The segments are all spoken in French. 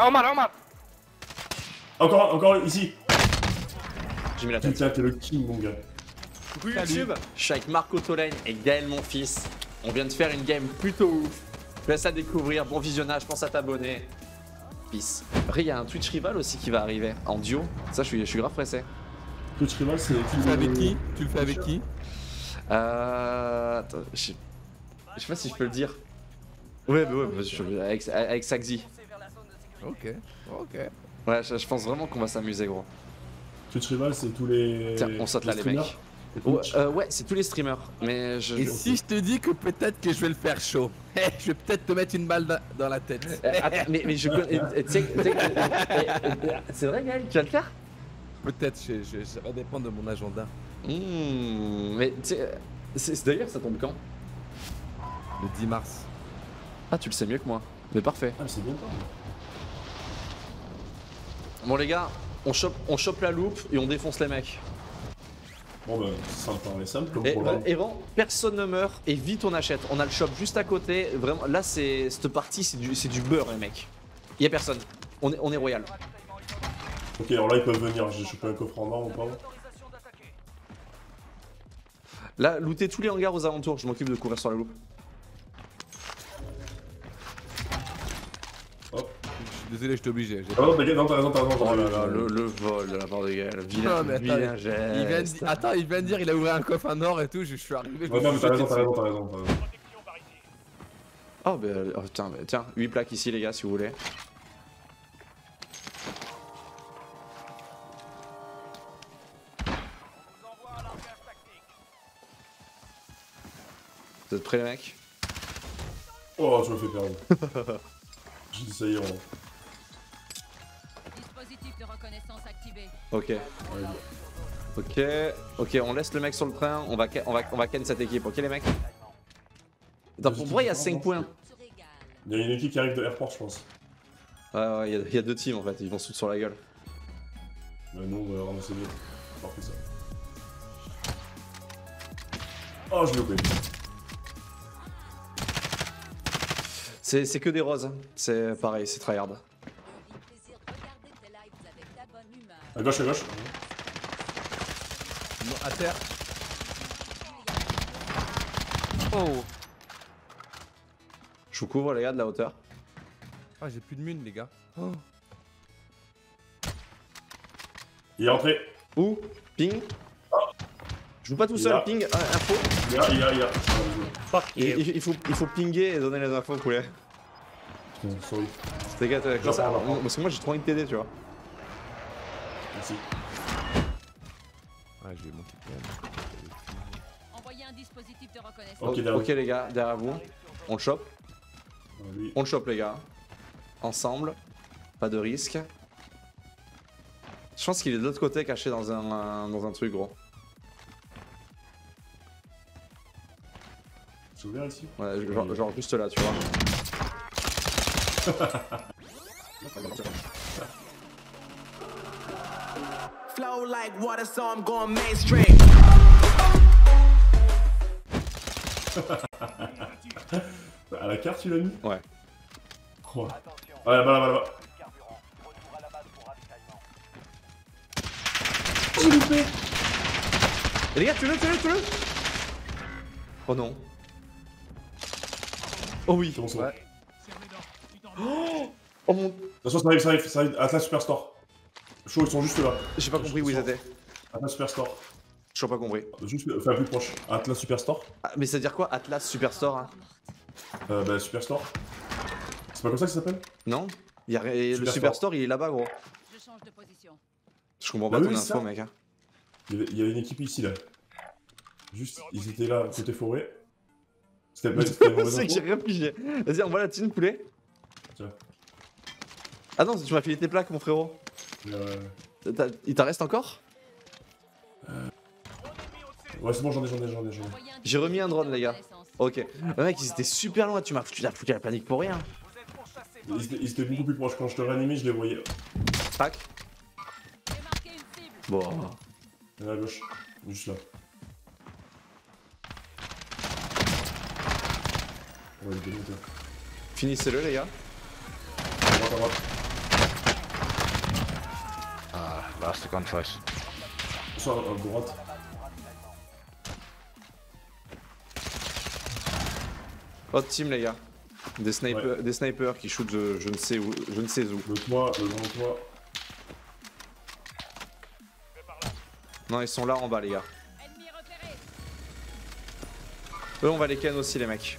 En mal. Encore ici. J'ai mis la tête. Putain, t'es le king, mon gars. Coucou YouTube. Je suis avec Marco Tauleigne et Gaël Monfils. On vient de faire une game plutôt ouf. Laisse à découvrir, bon visionnage, pense à t'abonner. Peace. Après, il y a un Twitch Rival aussi qui va arriver en duo. Ça, je suis grave pressé. Twitch Rival, c'est. Tu le fais avec qui? Tu le fais avec qui? Attends, je sais pas si je peux le dire. Ouais, avec Saxie. Ok. Ouais, je pense vraiment qu'on va s'amuser, gros. Twitch Rival, c'est tous les. Tiens, on saute là, les mecs. Ouais, c'est tous les streamers. Mais je... Et si je te dis que peut-être que je vais le faire chaud, je vais peut-être te mettre une balle dans la tête. Attends, mais je connais. C'est vrai, Gaël, tu vas le faire? Peut-être, ça va dépendre de mon agenda. Mais tu sais, d'ailleurs, ça tombe quand? Le 10 mars. Ah, tu le sais mieux que moi. Mais parfait. Ah, mais c'est bien. Bon, les gars, on chope la loupe et on défonce les mecs. Bon bah ça me paraît simple comme problème. Et bon, personne ne meurt et vite on achète. On a le shop juste à côté. Vraiment, là c'est cette partie c'est du beurre les mecs. Il y a personne. On est royal. Ok, alors là ils peuvent venir. J'ai chopé un coffre en or ou pas? Là, looter tous les hangars aux alentours. Je m'occupe de courir sur la loupe. Désolé, je t'oblige. Non, t'inquiète, non, t'as raison, Le vol de la part de Gaël, vilain geste. Attends, il vient de dire, il a ouvert un coffre en or et tout, je suis arrivé. Ouais, non, mais t'as raison. Oh, bah, tiens, 8 plaques ici, les gars, si vous voulez. Vous êtes prêts, les mecs? Oh, tu me fais perdre. J'ai dit ça y est, Ok. Ok, on laisse le mec sur le train, on va ken cette équipe, ok les mecs? Attends, pour moi il y a 5 points. Il y a une équipe qui arrive de Airport je pense. Ouais, il y a deux teams en fait, ils vont sauter sur la gueule. Bah nous on va ramasser mieux. Parfait ça. Oh je l'ai loupé. C'est que des roses, c'est pareil, c'est tryhard. À gauche. Non, à terre. Oh. Je vous couvre les gars de la hauteur. Ah j'ai plus de mine les gars. Oh. Il est rentré. Où? Ping. Oh. Je joue pas tout seul, là. Ping, info. Il y a. Il faut pinguer et donner les infos poulet. Putain, sorry. Les gars, parce que moi j'ai trop envie de t'aider tu vois. Merci. Ouais, je vais monter quand même. Envoyez un dispositif de reconnaissance. Ok, les gars, derrière vous. On le chope. Oui. On le chope, les gars. Ensemble. Pas de risque. Je pense qu'il est de l'autre côté, caché dans un truc, gros. C'est ouvert ici? Ouais, genre juste là, tu vois. Flow like water, so I'm going mainstream. À la carte, tu l'as mis? Ouais. Oh. Ah, là-bas. J'ai loupé. Les gars, tu le. Oh non. Oh oui. C'est bon, ça. Ouais. Oh mon. De toute façon, ça arrive. Atlas Superstore. Chaud, ils sont juste là. J'ai pas compris où ils étaient. Atlas Superstore. J'ai pas compris. Juste, enfin plus proche. Atlas Superstore. Ah, mais ça veut dire quoi Atlas Superstore hein? Bah Superstore. C'est pas comme ça que ça s'appelle? Non. Le Superstore il est là-bas gros. Je change de position. Je comprends pas ton info mec hein. Il y avait une équipe ici là. Juste, ils étaient là côté forêt. C'était pas c'est que j'ai rien pigé. Vas-y, on voit la team poulet. Tiens. Ah non, tu m'as filé tes plaques mon frérot. Il t'en reste encore? Ouais c'est bon j'en ai. J'ai remis un drone les gars. Ok. Le mec ils étaient super loin, tu l'as foutu à la panique pour rien. Ils étaient beaucoup plus proches, quand je te réanimais je les voyais. Tac. Bon. Il y en a à gauche, juste là. Ouais, il est démonté. Finissez-le les gars. À droite. Last gunfight. Soit à droite. Hot team les gars. Des snipers, ouais. Des snipers qui shootent je ne sais où, je ne sais où. Le toit, le grand toit. Non ils sont là en bas les gars. Eux on va les ken aussi les mecs.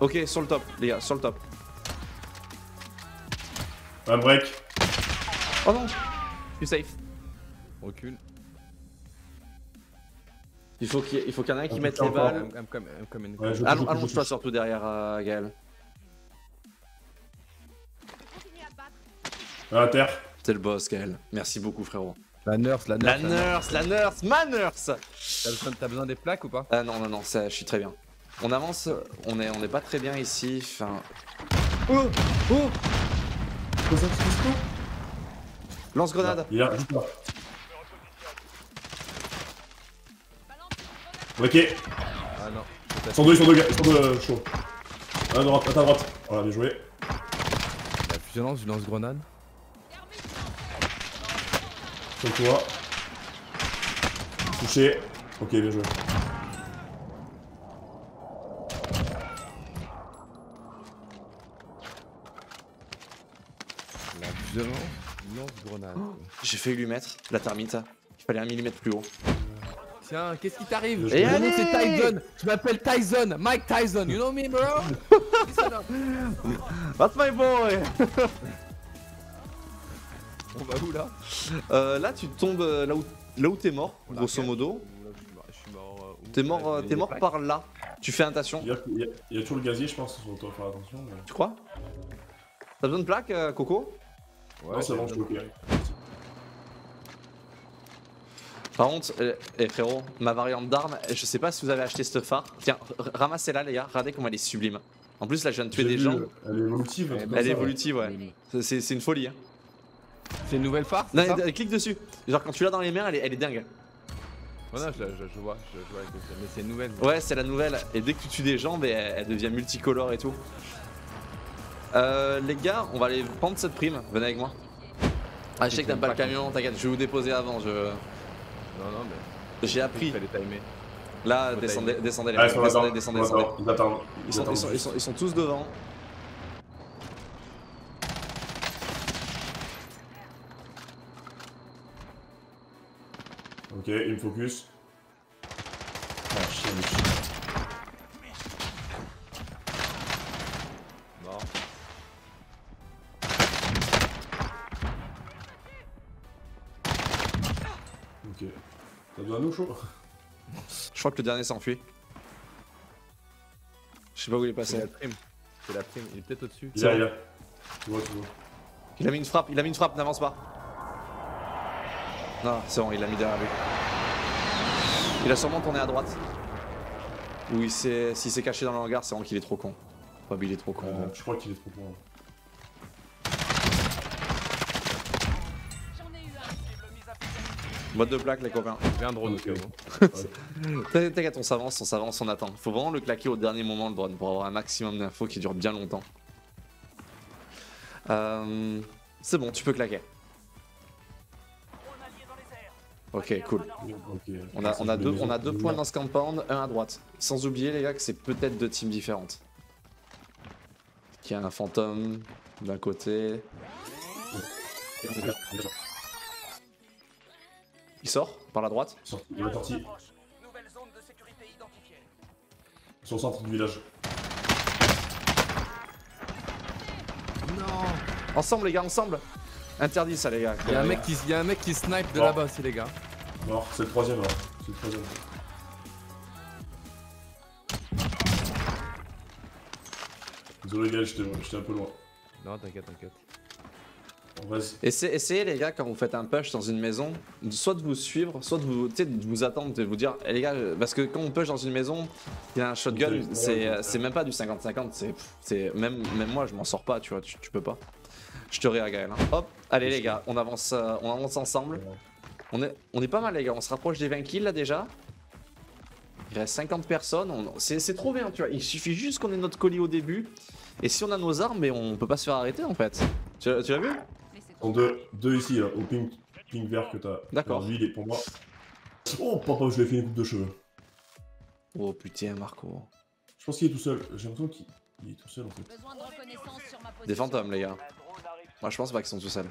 Ok sur le top les gars, sur le top. Un break. Oh non. Je suis safe. Recule. Il faut qu'il y en ait qui mette les balles. Allonge-toi surtout derrière Gaël. À terre. T'es le boss Gaël. Merci beaucoup frérot. La nurse, la nurse. La nurse, la nurse, ma nurse. T'as besoin des plaques ou pas? Non, non, non, ça, je suis très bien. On avance, on est pas très bien ici. Enfin. Oh. Oh. Lance grenade. Il a rien. Ok. Ah non. Ils sont deux, ils sont deux chauds. Un à droite, un à droite. Voilà, bien joué. La violence du lance-grenade. Sur toi. Touché. Ok, bien joué. La violence du lance-grenade. Oh, j'ai failli lui mettre la termite. Il fallait un millimètre plus haut. Tiens, qu'est-ce qui t'arrive? Et allez, c'est Tyson. Je m'appelle Tyson, Mike Tyson, you know me bro? That's my boy. On va où là? Là tu tombes là où t'es mort, grosso modo. T'es mort par là. Tu fais attention. Il y a toujours le gazier je pense, on doit faire attention. Mais... Tu crois? T'as besoin de plaques, Coco? Ouais, ça mange tout. Par contre, eh frérot, ma variante d'arme, je sais pas si vous avez acheté ce phare. Tiens, ramassez-la les gars, regardez comment elle est sublime. En plus là je viens de tuer des gens. Elle est évolutive. Elle est évolutive, ouais. C'est une folie. Hein. C'est une nouvelle phare? Non, clique dessus. Genre quand tu l'as dans les mains, elle est dingue. Ouais, non, je vois avec ça, mais c'est une nouvelle. Ouais, c'est la nouvelle. Et dès que tu tues des gens, elle devient multicolore et tout. Les gars, on va aller prendre cette prime. Venez avec moi. Ah, je sais que t'aimes pas le camion, t'inquiète, je vais vous déposer avant. Non, mais. J'ai appris. Là, descendez les mecs. Descendez. Ils sont tous devant. Ok, il me focus. Ah, non. Ok. T'as besoin de nous, chaud? Je crois que le dernier s'enfuit. Je sais pas où il est passé. C'est la prime, il est peut-être au-dessus. Il est là. Tu vois. Il a mis une frappe, n'avance pas. Non, c'est bon, il l'a mis derrière lui. Il a sûrement tourné à droite. Ou s'il s'est caché dans le hangar, c'est vraiment qu'il est trop con. Probablement il est trop con. Je crois qu'il est trop con. Boîte de plaques les copains. J'ai un drone au cas où. T'inquiète, on s'avance, on attend. Faut vraiment le claquer au dernier moment le drone pour avoir un maximum d'infos qui dure bien longtemps. C'est bon, tu peux claquer. Ok, cool. On a deux points dans ce compound, un à droite. Sans oublier les gars que c'est peut-être deux teams différentes. Il y a un fantôme d'un côté. Il sort par la droite. Il est parti. Ils sont au centre du village. Non. Ensemble les gars, ensemble. Interdit ça les gars. Il y a un mec qui snipe de là-bas aussi les gars. Mort, c'est le troisième là. C'est le troisième. Désolé les gars, j'étais un peu loin. Non t'inquiète. Essayez les gars quand vous faites un push dans une maison, soit de vous suivre, soit de vous attendre, de vous dire les gars, parce que quand on push dans une maison, il y a un shotgun, c'est même pas du 50-50, c'est même moi je m'en sors pas, tu vois, tu peux pas. Je te réagis Gaël. Hein. Hop, allez les gars, on avance ensemble. On est pas mal les gars, on se rapproche des 20 kills là déjà. Il reste 50 personnes, c'est trop bien, tu vois. Il suffit juste qu'on ait notre colis au début, et si on a nos armes, mais on peut pas se faire arrêter en fait. Tu l'as vu? En deux ici, là, au ping vert que t'as. D'accord. Lui, il est pour moi. Oh, papa, je lui ai fait une coupe de cheveux. Oh putain, Marco. Je pense qu'il est tout seul. J'ai l'impression qu'il est tout seul en fait. Des fantômes, les gars. Moi, je pense pas qu'ils sont tout seuls.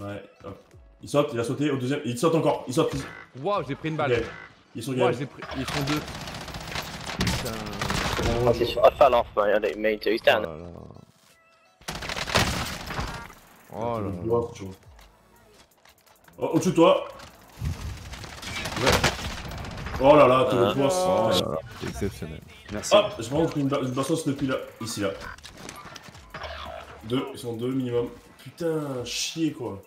Ouais, hop. Il saute, il a sauté au deuxième. Il saute encore, il saute. Waouh, j'ai pris une balle. Okay. Ils sont gagnés. Ils sont deux. Putain. Oh, c'est sur Alpha, l'enfant, mais il est turn. Oh là là. Oh, au-dessus de toi. Ouais. Oh là là, t'as le point. C'est exceptionnel. Merci. Hop, j'ai vraiment pris une bastos depuis là. Ici, là. Deux, ils sont deux minimum. Putain, chier quoi.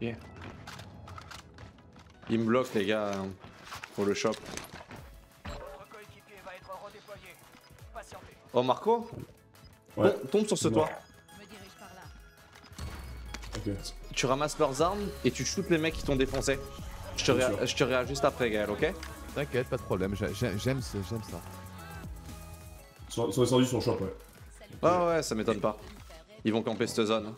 Yeah. Il me bloque les gars, pour le shop. Oh Marco, ouais. Bon, tombe sur ce toit. Okay. Tu ramasses leurs armes et tu shootes les mecs qui t'ont défoncé. Je te réagis juste après Gaël, ok? T'inquiète, pas de problème, j'aime ça. Ils sont descendus sur le shop, ouais. Ah ouais, ça m'étonne pas. Ils vont camper cette zone.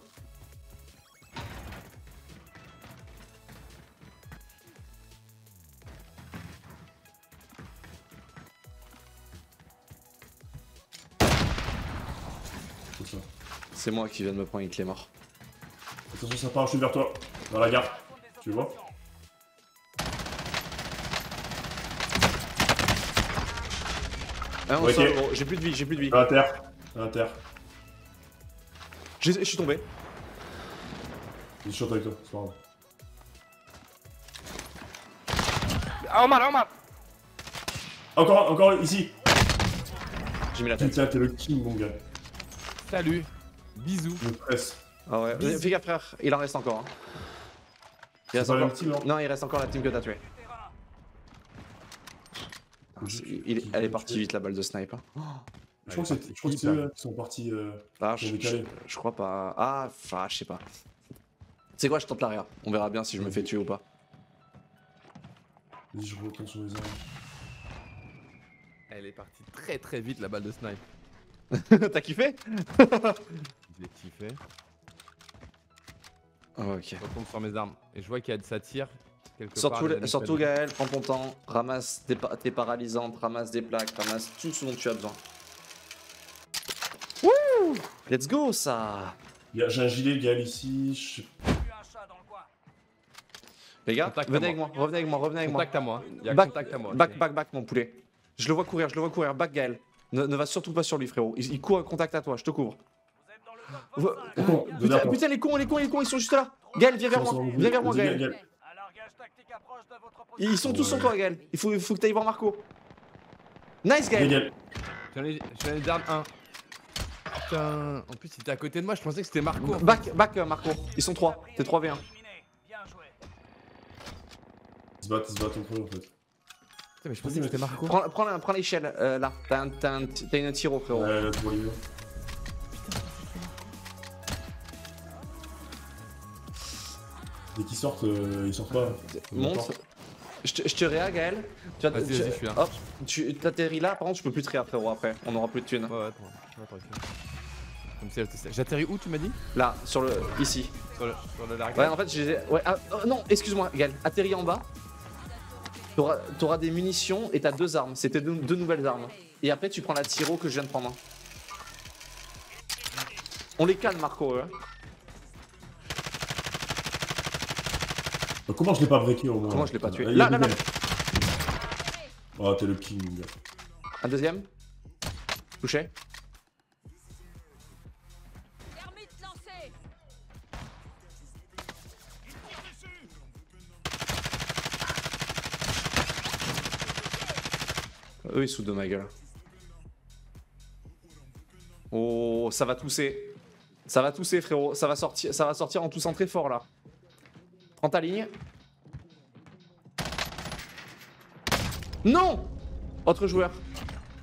C'est moi qui viens de me prendre une clé mort. Attention, ça part, je suis vers toi, dans la gare. Tu vois? Ah, on sort, gros, j'ai plus de vie, À la terre, Je suis tombé. Je suis avec toi, c'est pas grave. Ah, on m'a Encore, ici. J'ai mis la tête. Putain, t'es le king, mon gars. Salut. Bisous. Ah ouais. Bisous. Fais gaffe frère, il en reste encore. Hein. Il reste encore... Team, non, il reste encore la team que t'as tué. Elle est partie vite la balle de snipe. Hein. Oh, je crois que c'est eux qui sont partis. Ah, je crois pas. Ah, enfin, je sais pas. C'est quoi, je tente l'arrière. On verra bien si je me fais tuer ou pas. Je retourne sur les armes. Elle est partie très vite la balle de snipe. T'as kiffé? J'ai kiffé. Oh, ok. Je retombe sur mes armes. Et je vois qu'il y a de ça tire. Surtout Gaël, prends ton temps, ramasse tes paralysantes, ramasse des plaques, ramasse tout ce dont tu as besoin. Wouh! Let's go ça! J'ai un gilet Gaël ici. Les gars, revenez avec moi. Contact à moi. Back mon poulet. Je le vois courir, back Gaël. Ne va surtout pas sur lui frérot, il court en contact à toi, je te couvre. Vous êtes dans le putain les cons, ils sont juste là. Gaël, viens vers moi Gaël. Ils sont tous sur toi Gaël, il faut que t'ailles voir Marco. Nice Gaël. J'en ai les armes 1. Putain, en plus il était à côté de moi, je pensais que c'était Marco. Back Marco, ils sont 3, t'es 3v1. Ils se battent entre eux en fait. Mais je pensais que c'était Marco. Prends l'échelle, là. T'as une tiro, frérot. Ouais, tu vois les gars. Dès qu'ils sortent, ils sortent pas. Monte. Je te réa, Gaël. Vas-y, je suis là. Hop, tu t'atterris là. Par contre, je peux plus te réa, frérot, après. On aura plus de thunes. Ouais, attends. J'atterris où, tu m'as dit? Là, sur le. Ici. Sur le large. Ouais, en fait, j'ai. Ouais, non, excuse-moi, Gaël. Atterris en bas. T'auras des munitions et t'as deux armes, c'était deux nouvelles armes. Et après tu prends la tiro que je viens de prendre. On les calme Marco eux. Comment je l'ai pas breaké au moins? Comment je l'ai pas tué? Là. Oh t'es le king. Un deuxième. Touché. Eux ils sont de ma gueule. Oh ça va tousser. Frérot, ça va sortir en toussant très fort là. Prends ta ligne. Non. Autre joueur.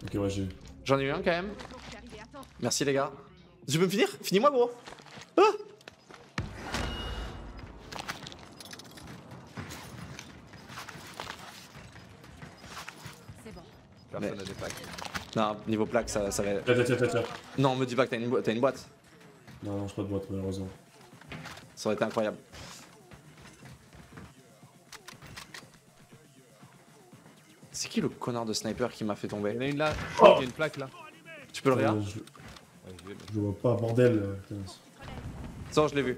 Ok, moi ouais, j'ai eu. J'en ai eu un quand même. Merci les gars. Tu peux me finir? Finis-moi gros. Ah c'est bon. Personne n'a des plaques. Non, niveau plaque, ça va. Tiens. Non, me dis pas que t'as une boîte. Non, j'ai pas de boîte malheureusement. Ça aurait été incroyable. C'est qui le connard de sniper qui m'a fait tomber? Il y en a une là, oh il y a une plaque là. Tu peux le regarder? Je vois pas, bordel. Ça, je l'ai vu.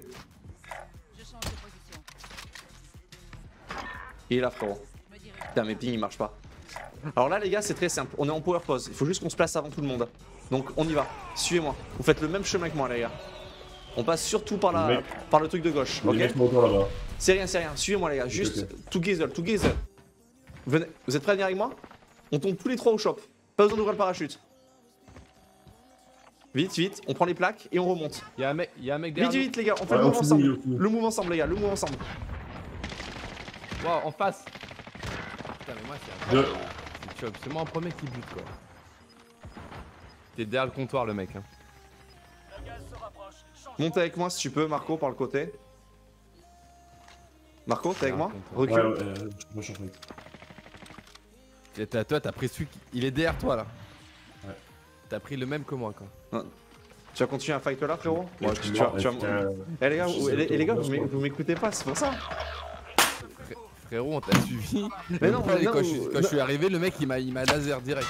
Je change de position. Il est là, frérot. Putain, mes pings ils marchent pas. Alors là, les gars, c'est très simple. On est en power pause. Il faut juste qu'on se place avant tout le monde. Donc, on y va. Suivez-moi. Vous faites le même chemin que moi, les gars. On passe surtout par, par le truc de gauche. Ok. C'est rien. Suivez-moi, les gars. Juste tout gazole. Venez. Vous êtes prêts à venir avec moi? On tombe tous les trois au shop. Pas besoin d'ouvrir le parachute. Vite, on prend les plaques et on remonte. Y'a un mec derrière. Vite, les gars, on fait le move ensemble. Le move ensemble, les gars. Wow, en face. Putain, mais moi, c'est un... C'est moi en premier qui bute, quoi. T'es derrière le comptoir, le mec. Hein. Monte avec moi si tu peux, Marco, par le côté. Marco, t'es avec moi? Recule. Ouais, je suis en... Toi, t'as pris celui qui... Il est derrière toi, là. Ouais. T'as pris le même que moi, quoi. Non. Tu vas continuer à fight là, frérot? Moi, eh les gars, vous m'écoutez pas, c'est pour ça. Frérot, on t'a suivi. Mais non, problème, quand je suis arrivé, le mec il m'a laser direct.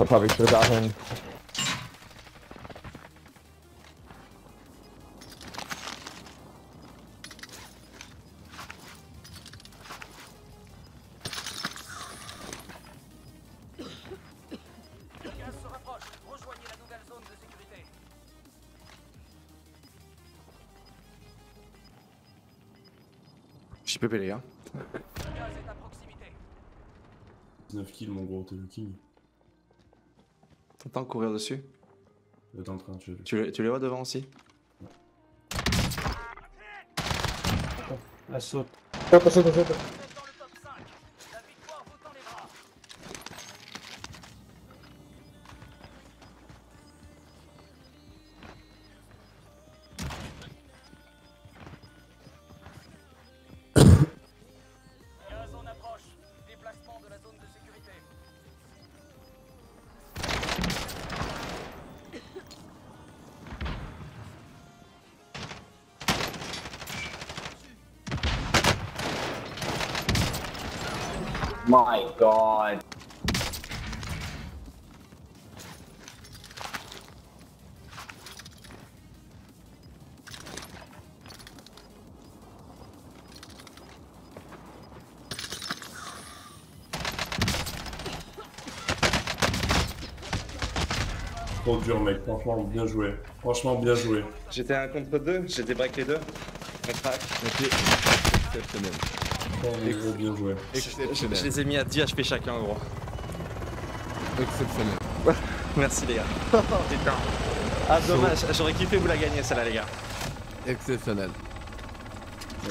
I probably should have got him. J'ai pépé les gars. 9 kills mon gros, t'es le king. T'entends courir dessus? T'es en train de tuer. Tu les vois devant aussi? La saute. Saute. My God. Trop dur mec, franchement bien joué. J'étais un contre deux, j'étais break les deux. Exceptionnel. Bien joué. Je les ai mis à 10 HP chacun, gros. Exceptionnel. Merci, les gars. Putain. Ah, dommage, j'aurais kiffé vous la gagner, celle-là, les gars. Exceptionnel. Ouais.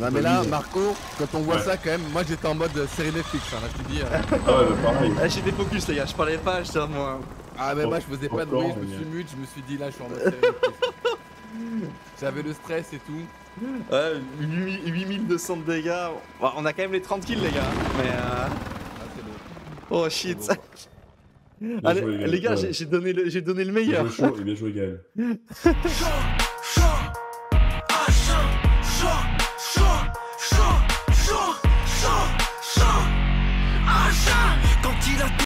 Non, mais là, Marco, quand on voit ça, quand même, moi j'étais en mode série Netflix. Hein, là, je te dis. Ah, ouais, bah, pareil. Ah, j'étais focus, les gars, je parlais pas, j'étais en moi. Ah, mais moi je faisais pas de bruit, je me suis mute, je me suis dit là, je suis en mode série Netflix. J'avais le stress et tout. 8200 de dégâts. On a quand même les 30 kills, les gars. Mais oh shit. Allez, les gars, j'ai donné le meilleur. Il est bien joué, Gaël.